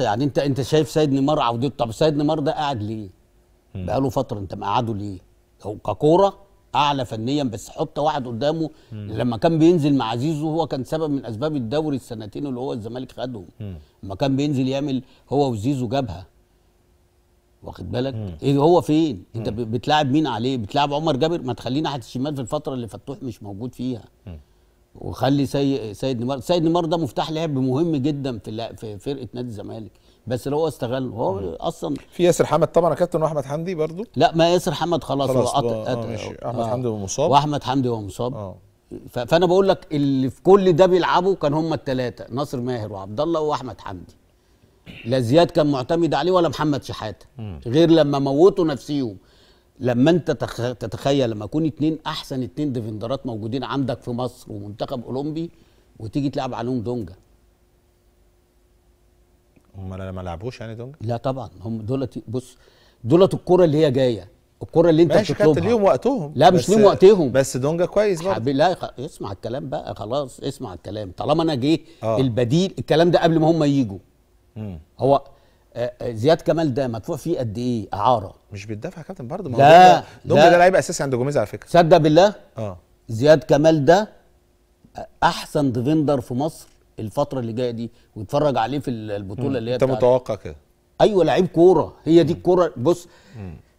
يعني انت شايف سيد نيمار عودته. طب سيد نيمار ده قاعد ليه؟ بقاله فتره انت مقعده ليه؟ هو ككوره اعلى فنيا، بس حط واحد قدامه. لما كان بينزل مع زيزو هو كان سبب من اسباب الدوري السنتين اللي هو الزمالك خدهم. لما كان بينزل يعمل هو وزيزو جبهه، واخد بالك؟ ايه هو فين؟ انت بتلاعب مين عليه؟ بتلاعب عمر جابر؟ ما تخليه ناحيه الشمال في الفتره اللي فتوح مش موجود فيها. وخلي سيد نيمار ده مفتاح لعب مهم جدا في فرقه نادي الزمالك، بس لو هو استغله. هو اصلا في ياسر حمد طبعا يا كابتن، واحمد حمدي برضه. لا، ما ياسر حمد خلاص احمد حمدي هو مصاب، واحمد حمدي هو مصاب. فانا بقول لك اللي في كل ده بيلعبوا كان هم الثلاثه، ناصر ماهر وعبد الله واحمد حمدي. لا زياد كان معتمد عليه ولا محمد شحاته، غير لما موتوا نفسيهم. لما انت تتخيل لما يكون اتنين احسن اتنين ديفندرات موجودين عندك في مصر ومنتخب اولمبي، وتيجي تلعب عليهم دونجا. هم ما لعبوش يعني دونجا؟ لا طبعا، هم دولت. بص، دولت الكرة اللي هي جايه، الكرة اللي انت بتطلبها. ماشي، كانت ليهم وقتهم. لا مش ليهم وقتهم، بس دونجا كويس برضه. لا اسمع الكلام بقى، خلاص اسمع الكلام. طالما انا جه البديل، الكلام ده قبل ما هم ييجوا. هو زياد كمال ده مدفوع فيه قد ايه اعاره؟ مش بيدفع يا كابتن برضه. لا دونجا ده لعيب اساسي عند جوميز على فكره، صدق بالله. زياد كمال ده احسن ديفندر في مصر الفتره اللي جايه دي، واتفرج عليه في البطوله اللي هي. انت متوقع كده؟ ايوه، لعيب كوره، هي دي الكوره. بص،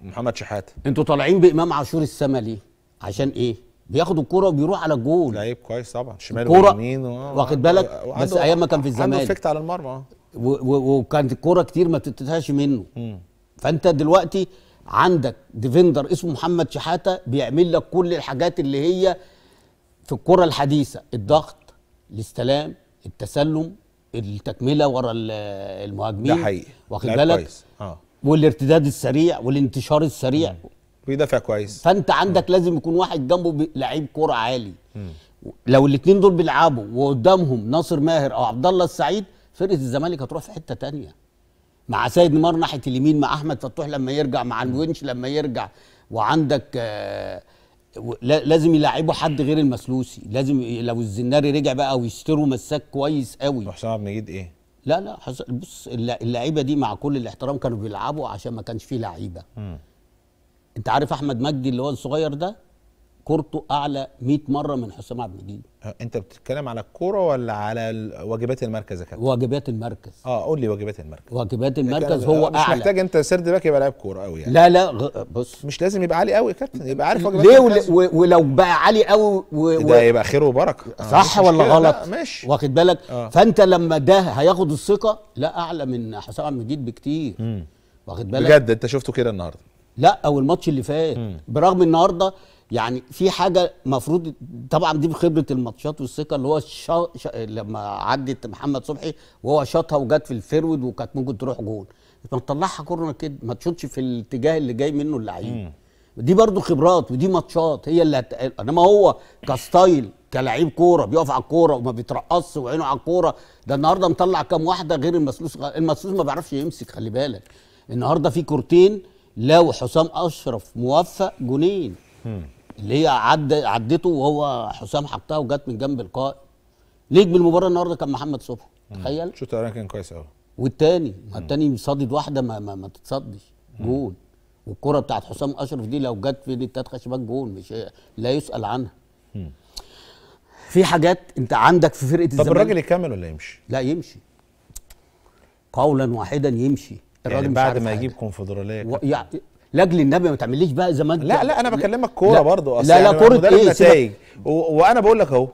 محمد شحاتة انتوا طالعين بامام عاشور السما ليه؟ عشان ايه؟ بياخد الكوره وبيروح على الجول. لعيب كويس طبعا، شمال ويمين، واخد بالك؟ بس ايام ما كان في الزمالك عنده افكت على المرمى، وكانت الكوره كتير ما بتتهاش منه. فانت دلوقتي عندك ديفندر اسمه محمد شحاتة بيعمل لك كل الحاجات اللي هي في الكوره الحديثه: الضغط، الاستلام، التسلم، التكمله ورا المهاجمين. ده حقيقي، واخد بالك؟ والارتداد السريع والانتشار السريع. بيدافع كويس. فانت عندك لازم يكون واحد جنبه لعيب كوره عالي. لو الاثنين دول بيلعبوا وقدامهم ناصر ماهر او عبد الله السعيد، فرقه الزمالك هتروح في حته تانية. مع سيد نيمار ناحيه اليمين، مع احمد فتوح لما يرجع، مع الونش لما يرجع. وعندك لازم يلعبوا حد غير المسلوسي. لازم لو الزناري رجع بقى ويشتروا مساك كويس قوي. وحسام عبد المجيد ايه؟ لا بص، اللعيبه دي مع كل الاحترام كانوا بيلعبوا عشان ما كانش فيه لعيبه. انت عارف احمد مجدي اللي هو الصغير ده كورته اعلى 100 مره من حسام عبد المجيد. انت بتتكلم على الكوره ولا على واجبات المركز يا كابتن؟ واجبات المركز. قول لي واجبات المركز. واجبات المركز هو مش اعلى. مش محتاج انت سرد باك يبقى لاعب كوره قوي يعني. لا بص، مش لازم يبقى عالي قوي يا كابتن، يبقى عارف واجبات المركز. ليه؟ ولو بقى عالي قوي ده يبقى خير وبركه. صح ولا غلط؟ ماشي، واخد بالك؟ فانت لما ده هياخد الثقه، لا اعلى من حسام عبد المجيد بكتير. واخد بالك؟ بجد انت شفته كده النهارده؟ لا، او الماتش اللي فات. برغم النهارده يعني في حاجه مفروض طبعا دي بخبره الماتشات والثقه، اللي هو لما عدت محمد صبحي وهو شاطها وجت في الفيرود وكانت ممكن تروح جول، ما تطلعها كورنر كده، ما تشوطش في الاتجاه اللي جاي منه اللعيب. دي برضو خبرات، ودي ماتشات هي اللي انما هو كستايل كلاعب كوره بيقف على الكوره وما بيترقصش وعينه على الكوره. ده النهارده مطلع كام واحده غير المسلوس ما بيعرفش يمسك. خلي بالك النهارده في كورتين لو حسام اشرف موفق جونين، اللي هي عدته وهو حسام حطها وجت من جنب القائم. نجم المباراه النهارده كان محمد صبحي، تخيل. الشوط الاولاني كان كويس قوي، والثاني صادد واحده ما تتصدش جول. والكره بتاعت حسام اشرف دي لو جت في دي بتاعت شباك جول، مش لا يسال عنها. في حاجات انت عندك في فرقه الزمالك. طب الراجل يكمل ولا يمشي؟ لا يمشي قولا واحدا، يمشي الراجل يعني بعد ما يجيب كونفدراليه. لاجل النبي ما تعمليش بقى زمان. لا انا بكلمك كوره برضه. اصل لا كوره ايه؟ نتائج. وانا بقول لك اهو،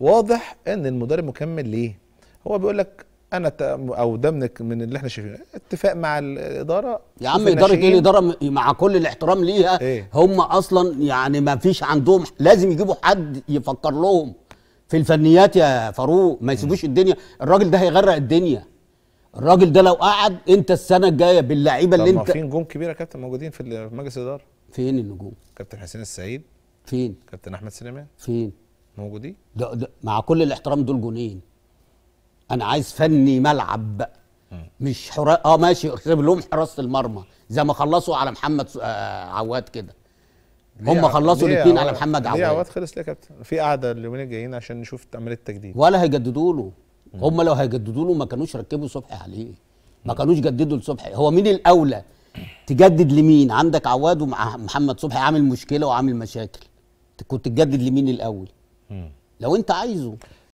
واضح ان المدرب مكمل ليه. هو بيقول لك انا او ده من اللي احنا شايفينه اتفاق مع الاداره. يا عم اداره ايه؟ الاداره مع كل الاحترام ليها إيه؟ هم اصلا يعني ما فيش عندهم، لازم يجيبوا حد يفكر لهم في الفنيات يا فاروق. ما يسيبوش الدنيا، الراجل ده هيغرق الدنيا. الراجل ده لو قعد انت السنه الجايه باللعيبه اللي انت. في نجوم كبيره يا كابتن موجودين في مجلس الاداره. فين النجوم؟ كابتن حسين السعيد فين؟ كابتن احمد سليمان فين؟ موجودين. ده مع كل الاحترام دول جونين. انا عايز فني ملعب بقى، مش حراس. ماشي، اكتب لهم حراسه المرمى زي ما خلصوا على محمد عواد كده. هم خلصوا الاثنين على محمد عواد. عواد خلص ليه يا كابتن؟ في قعده اليومين الجايين عشان نشوف عمليه التجديد، ولا هيجددوا له. هم لو هيجددوا له ما كانوش ركبوا صبحي عليه. ما كانوش جددوا لصبحي. هو مين الاولى تجدد لمين؟ عندك عواد ومع محمد صبحي عامل مشكله وعامل مشاكل، كنت تجدد لمين الاول لو انت عايزه؟